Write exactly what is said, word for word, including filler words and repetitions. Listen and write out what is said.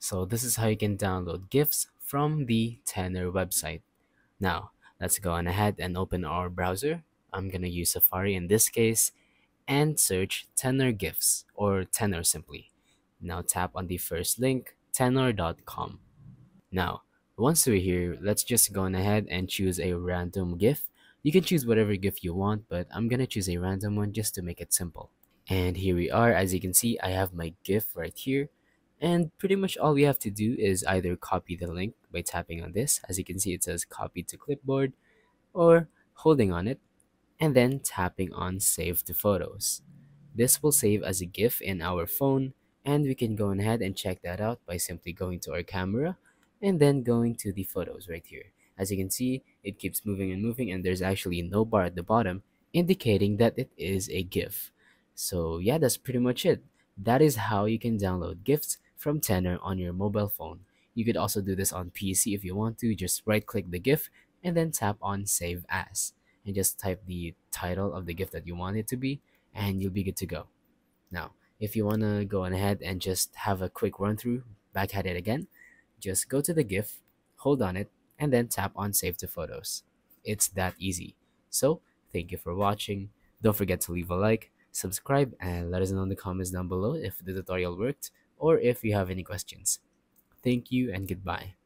So this is how you can download GIFs from the Tenor website. Now, let's go on ahead and open our browser. I'm going to use Safari in this case and search Tenor GIFs or Tenor simply. Now tap on the first link, tenor dot com. Now, once we're here, let's just go on ahead and choose a random GIF. You can choose whatever GIF you want, but I'm going to choose a random one just to make it simple. And here we are. As you can see, I have my GIF right here. And pretty much all we have to do is either copy the link by tapping on this. As you can see, it says copy to clipboard, or holding on it and then tapping on save to photos. This will save as a GIF in our phone, and we can go ahead and check that out by simply going to our camera and then going to the photos right here. As you can see, it keeps moving and moving, and there's actually no bar at the bottom indicating that it is a GIF. So yeah, that's pretty much it. That is how you can download GIFs from Tenor on your mobile phone. You could also do this on P C if you want to. Just right click the GIF and then tap on save as, and just type the title of the GIF that you want it to be, and you'll be good to go. Now, if you want to go on ahead and just have a quick run through, back at it again, just go to the GIF, hold on it, and then tap on save to photos. It's that easy. So thank you for watching. Don't forget to leave a like, subscribe, and let us know in the comments down below if the tutorial worked or if you have any questions. Thank you and goodbye.